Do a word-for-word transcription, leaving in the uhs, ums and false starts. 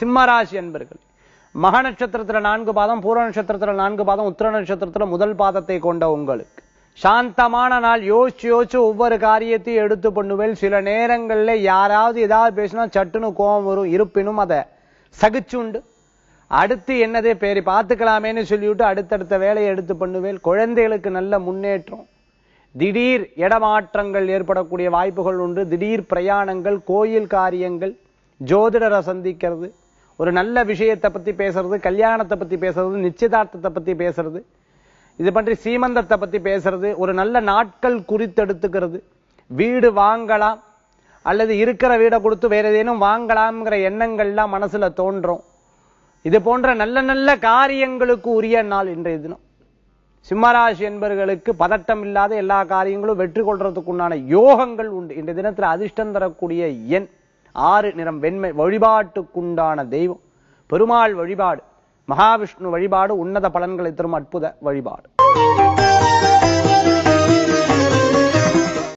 சிம்ம ராசி அன்பர்கள், மக நட்சத்திரத்துல நான்கு பாதம், பூர நட்சத்திரத்துல நான்கு பாதம், உத்திர நட்சத்திரத்துல முதல் பாதத்தை கொண்ட உங்களுக்கு சாந்தமான நாள். யோசிச்சு யோசிச்சு ஒவ்வொரு காரியத்தையும் எடுத்து பண்ணுவேன். சில நேரங்களில் யாராவது ஏதாவது பேசினா சட்டுன்னு கோபம் வரும். இருப்பினும் அதை சகிச்சுண்டு அடுத்து என்னதே பேரி பார்த்துக்கலாமேன்னு சொல்லிவிட்டு அடுத்தடுத்த வேலையை எடுத்து பண்ணுவேன். குழந்தைகளுக்கு நல்ல முன்னேற்றம், திடீர் இடமாற்றங்கள் ஏற்படக்கூடிய வாய்ப்புகள் உண்டு. திடீர் பிரயாணங்கள், கோயில் காரியங்கள், ஜோதிடரை சந்திக்கிறது, ஒரு நல்ல விஷயத்தை பற்றி பேசுறது, கல்யாணத்தை பற்றி பேசுறது, நிச்சயதார்த்தத்தை பற்றி பேசுறது, இது பற்றி சீமந்தத்தை பற்றி பேசுறது, ஒரு நல்ல நாட்கள் குறித்தெடுத்துக்கிறது. வீடு வாங்கலாம் அல்லது இருக்கிற வீடை கொடுத்து வேறு ஏதேனும் வாங்கலாம்ங்கிற எண்ணங்கள்லாம் மனசில் தோன்றும். இது போன்ற நல்ல நல்ல காரியங்களுக்கு உரிய நாள் இன்றைய தினம். சிம்மராசி என்பவர்களுக்கு பதட்டம் இல்லாத எல்லா காரியங்களும் வெற்றி கொள்றதுக்குண்டான யோகங்கள் உண்டு. இன்றைய தினத்தில் அதிர்ஷ்டம் தரக்கூடிய எண் ஆறு, நிறம் வெண்மை. வழிபாட்டுக்குண்டான தெய்வம் பெருமாள் வழிபாடு, மகாவிஷ்ணு வழிபாடு உன்னத பலன்களை தரும் அற்புத வழிபாடு.